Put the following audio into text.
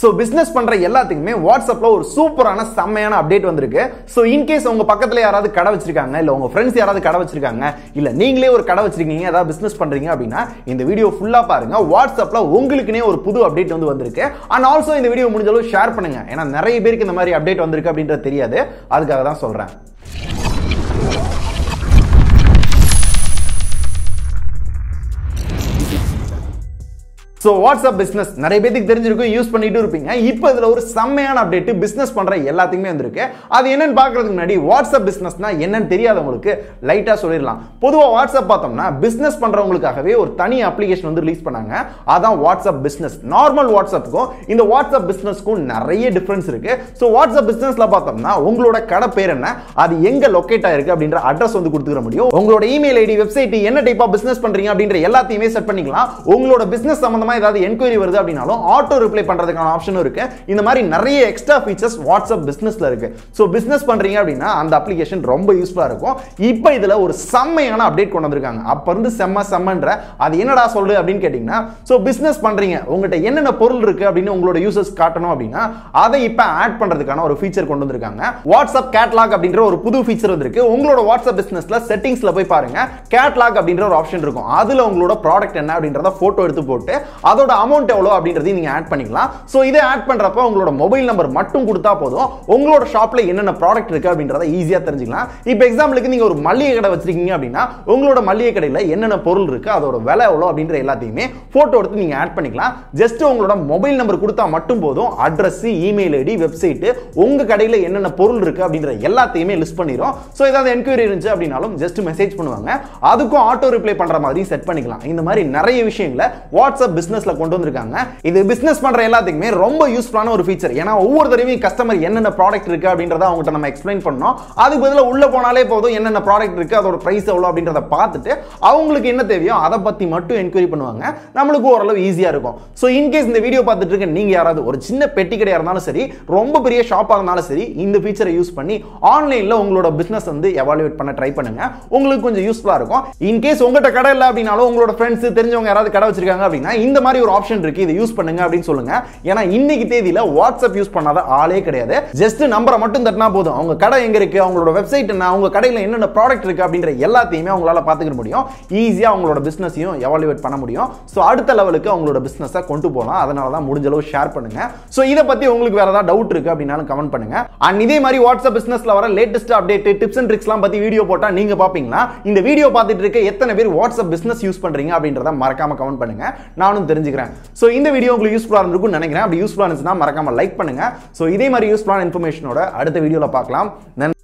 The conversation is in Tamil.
So business பண்ற எல்லாத்துக்குமே WhatsAppல ஒரு சூப்பரான சமையான அப்டேட் வந்திருக்கு. So in case உங்க பக்கத்துல யாராவது கடை வச்சிருக்காங்க இல்ல உங்க friends யாராவது கடை வச்சிருக்காங்க இல்ல நீங்களே ஒரு கடை வச்சிருக்கீங்க ஏதாவது business பண்றீங்க அப்படினா இந்த வீடியோ ஃபுல்லா பாருங்க. WhatsAppல உங்களுக்குனே ஒரு புது அப்டேட் வந்து வந்திருக்கு. And also இந்த வீடியோ முடிஞ்ச அளவு ஷேர் பண்ணுங்க. ஏனா நிறைய பேருக்கு இந்த மாதிரி அப்டேட் வந்திருக்கு அப்படின்றது தெரியாது. அதுக்காக தான் சொல்றேன். So WhatsApp business நிறைய பேருக்கு தெரிஞ்சிருக்கும் யூஸ் பண்ணிட்டு இருப்பீங்க. இப்போ இதுல ஒரு செம்மையான அப்டேட் பிசினஸ் பண்ற எல்லாத்துக்குமே வந்திருக்கு. அது என்னன்னு பார்க்கிறதுக்கு முன்னாடி WhatsApp businessனா என்னன்னு தெரியாதவங்களுக்கு லைட்டா சொல்லிரலாம். பொதுவா WhatsApp பார்த்தோம்னா business பண்றவங்களுக்காகவே ஒரு தனி அப்ளிகேஷன் வந்து ரிலீஸ் பண்ணாங்க. அதான் WhatsApp business. நார்மல் WhatsAppக்கும் இந்த WhatsApp businessக்கும் நிறைய டிஃபரன்ஸ் இருக்கு. சோ WhatsApp businessல பார்த்தோம்னா உங்களோட கடை பேர் என்ன, அது எங்க லொகேட் ஆயிருக்கு அப்படிங்கற அட்ரஸ் வந்து கொடுத்துக்க முடியும். உங்களோட இமெயில் ஐடி, வெப்சைட், என்ன டைப் ஆஃப் பிசினஸ் பண்றீங்க அப்படிங்கற எல்லாத்தையுமே செட் பண்ணிக்கலாம். உங்களோட பிசினஸ் சம்பந்தமா ஏதாவது என்குயரி வருது அப்படினாலும் ஆட்டோ ரிப்ளை பண்றதுக்கான ஆப்ஷனும் இருக்கு. இந்த மாதிரி நிறைய எக்ஸ்ட்ரா ஃபீச்சர்ஸ் WhatsApp businessல இருக்கு. சோ business பண்றீங்க அப்படினா அந்த அப்ளிகேஷன் ரொம்ப யூஸ்ஃபுல்லா இருக்கும். இப்போ இதுல ஒரு செம்மையான அப்டேட் கொண்டு வந்திருக்காங்க. அப்ப இருந்து செம்மன்ற அது என்னடா சொல்லுது அப்படினு கேட்டிங்கனா சோ business பண்றீங்க உங்ககிட்ட என்னென்ன பொருள் இருக்கு அப்படினு உங்களோட யூசர்ஸ் காட்டணும் அப்படினா அதை இப்போ ஆட் பண்றதுக்கான ஒரு ஃபீச்சர் கொண்டு வந்திருக்காங்க. WhatsApp கேட்டலாக் அப்படிங்கற ஒரு புது ஃபீச்சர் வந்திருக்கு. உங்களோட WhatsApp businessல செட்டிங்ஸ்ல போய் பாருங்க. கேட்டலாக் அப்படிங்கற ஒரு ஆப்ஷன் இருக்கும். அதுல உங்களோட ப்ராடக்ட் என்ன அப்படிங்கறத போட்டோ எடுத்து போட்டு அதோட அமௌண்ட் எவ்வளோ அப்படின்றதையும் நீங்கள் ஆட் பண்ணிக்கலாம். ஸோ இதை ஆட் பண்ணுறப்ப உங்களோட மொபைல் நம்பர் மட்டும் கொடுத்தா போதும் உங்களோட ஷாப்பில் என்னென்ன ப்ராடக்ட் இருக்குது அப்படின்றத ஈஸியாக தெரிஞ்சுக்கலாம். இப்போ எக்ஸாம்பிளுக்கு நீங்கள் ஒரு மளிகை கடை வச்சிருக்கீங்க அப்படின்னா உங்களோட மளிகை கடையில் என்னென்ன பொருள் இருக்குது அதோட விலை எவ்வளோ அப்படின்ற எல்லாத்தையுமே ஃபோட்டோ எடுத்து நீங்கள் ஆட் பண்ணிக்கலாம். ஜஸ்ட் உங்களோட மொபைல் நம்பர் கொடுத்தா மட்டும் போதும் அட்ரஸ், இமெயில் ஐடி, வெப்சைட்டு, உங்கள் கடையில் என்னென்ன பொருள் இருக்குது அப்படின்ற எல்லாத்தையுமே லிஸ்ட் பண்ணிடும். ஸோ ஏதாவது என்கொயரி இருந்துச்சு அப்படின்னாலும் ஜஸ்ட் மெசேஜ் பண்ணுவாங்க. அதுக்கும் ஆட்டோ ரிப்ளை பண்ணுற மாதிரி செட் பண்ணிக்கலாம். இந்த மாதிரி நிறைய விஷயங்களை WhatsApp பிசினஸ்ல கொண்டு வந்திருக்காங்க. இது பிசினஸ் பண்ற எல்லாத்துக்குமே ரொம்ப யூஸ்ஃபுல்லான ஒரு ஃபீச்சர். ஏன்னா ஒவ்வொரு தடவையும் கஸ்டமர் என்னென்ன ப்ராடக்ட் இருக்கு அப்படின்றத அவங்ககிட்ட நம்ம எக்ஸ்பிளைன் பண்ணோம். அதுக்கு பதிலாக உள்ள போனாலே போதும் என்னென்ன ப்ராடக்ட் இருக்கு அதோட பிரைஸ் எவ்வளோ அப்படின்றத பார்த்துட்டு அவங்களுக்கு என்ன தேவையோ அதை பத்தி மட்டும் என்கொயரி பண்ணுவாங்க. நம்மளுக்கு ஓரளவு ஈஸியா இருக்கும். ஸோ இன்கேஸ் இந்த வீடியோ பார்த்துட்டு இருக்க நீங்க யாராவது ஒரு சின்ன பெட்டி கடையா இருந்தாலும் சரி ரொம்ப பெரிய ஷாப்பா இருந்தாலும் சரி இந்த ஃபீச்சரை யூஸ் பண்ணி ஆன்லைன்ல உங்களோட பிசினஸ் வந்து எவாலுவேட் பண்ண ட்ரை பண்ணுங்க. உங்களுக்கு கொஞ்சம் யூஸ்ஃபுல்லா இருக்கும். இன்கேஸ் உங்ககிட்ட கடை இல்லை அப்படின்னாலும் உங்களோட ஃப்ரெண்ட்ஸ், தெரிஞ்சவங்க யாராவது கடை வச்சிருக்காங்க அப்படின்னா இந்த மாதிரி ஒரு ஆப்ஷன் இருக்கு, இதை யூஸ் பண்ணுங்க அப்படின்னு சொல்லுங்க. ஏன்னா இன்னைக்கு தேதியில WhatsApp யூஸ் பண்ணாத ஆளே கிடையாது. ஜஸ்ட் நம்பரை மட்டும் தட்டினா போதும் அவங்க கடை எங்க இருக்கு, அவங்களோட வெப்சைட் என்ன, அவங்க கடையில் என்னென்ன ப்ராடக்ட் இருக்கு அப்படின்ற எல்லாத்தையுமே அவங்களால பார்த்துக்க முடியும். ஈஸியாக அவங்களோட பிசினஸையும் எவாலுவேட் பண்ண முடியும். ஸோ அடுத்த லெவலுக்கு அவங்களோட பிசினஸை கொண்டு போகலாம். அதனால தான் முடிஞ்ச அளவு ஷேர் பண்ணுங்க. ஸோ இதை பத்தி உங்களுக்கு வேற ஏதாவது டவுட் இருக்கு அப்படின்னாலும் கமெண்ட் பண்ணுங்க. அண்ட் இதே மாதிரி WhatsApp பிசினஸ்ல வர லேட்டஸ்ட் அப்டேட், டிப்ஸ் அண்ட் ட்ரிக்ஸ்லாம் பத்தி வீடியோ போட்டா நீங்க பாப்பீங்களா? இந்த வீடியோ பார்த்துட்டு இருக்க எத்தனை பேர் WhatsApp பிசினஸ் யூஸ் பண்றீங்க அப்படின்றத மறக்காம கமெண்ட் பண்ணுங்க. நானும் தெரிஞ்சுக்கிறேன். சோ இந்த வீடியோ உங்களுக்கு யூஸ்ஃபுல்லா இருந்திருக்கும்னு நினைக்கிறேன். அப்படி யூஸ்ஃபுல்லா இருந்துச்சுன்னா மறக்காம லைக் பண்ணுங்க. சோ இதே மாதிரி யூஸ்ஃபுல்லான இன்ஃபர்மேஷனோட அடுத்த வீடியோல பார்க்கலாம்.